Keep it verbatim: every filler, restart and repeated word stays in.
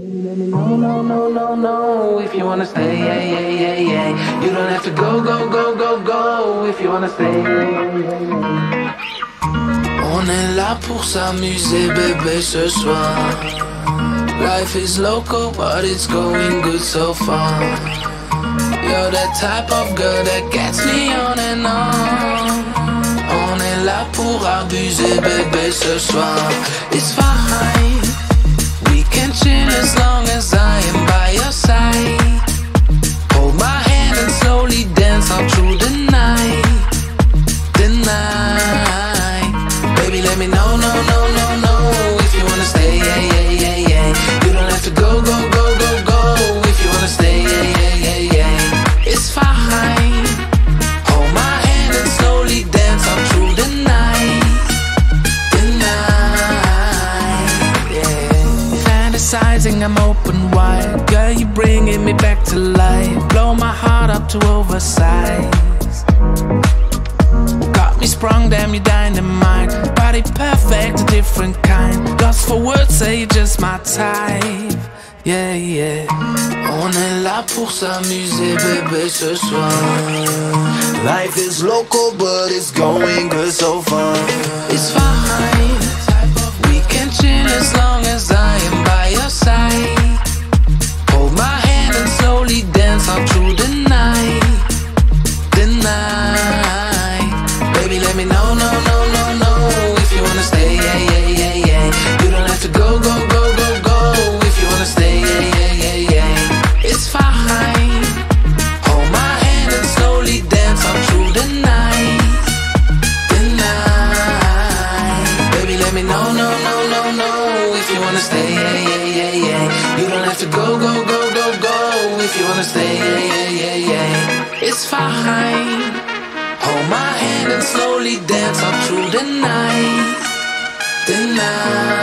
No, no, no, no, no, if you wanna stay, yeah, yeah, yeah, yeah. You don't have to go, go, go, go, go, if you wanna stay, yeah, yeah, yeah. On est là pour s'amuser, bébé, ce soir. Life is local, but it's going good so far. You're the type of girl that gets me on and on. On est là pour abuser, bébé, ce soir. It's fine. Can chill as long as I am by your side. Hold my hand and slowly dance all through the night. The night. Baby, let me know, no, no, no, no, if you wanna stay, yeah, yeah, yeah, yeah. You don't have to go, go, go, go, go, if you wanna stay, yeah, yeah, yeah, yeah. It's fine. Hold my hand and slowly dance all through the night. The night, yeah. Fantasizing, I'm open wide. Girl, you're bringing me back to life. Blow my heart up to oversize. Got me sprung, damn, you're dynamite. Body perfect, a different kind. Lost for words, say you're just my type. Yeah, yeah. On est là pour s'amuser, bébé, ce soir. Life is local, but it's going good so far. It's fine. We can chill as long as I am by your side. Hold my hand and slowly dance all through the night. The night. Baby, let me know, no, no, no, no, if you wanna stay, yeah, yeah, yeah, yeah. You don't have to go, go, go, go, go, if you wanna stay, yeah, yeah, yeah, yeah. It's fine. Hold my hand and slowly dance all through the night. The night. Baby, let me know, no, no, no, no, if you wanna stay, yeah, yeah, yeah, yeah. You don't have to go, go, go, go, go, if you wanna stay, yeah, yeah, yeah, yeah. It's fine. Hold my hand and slowly dance all through the night. The night.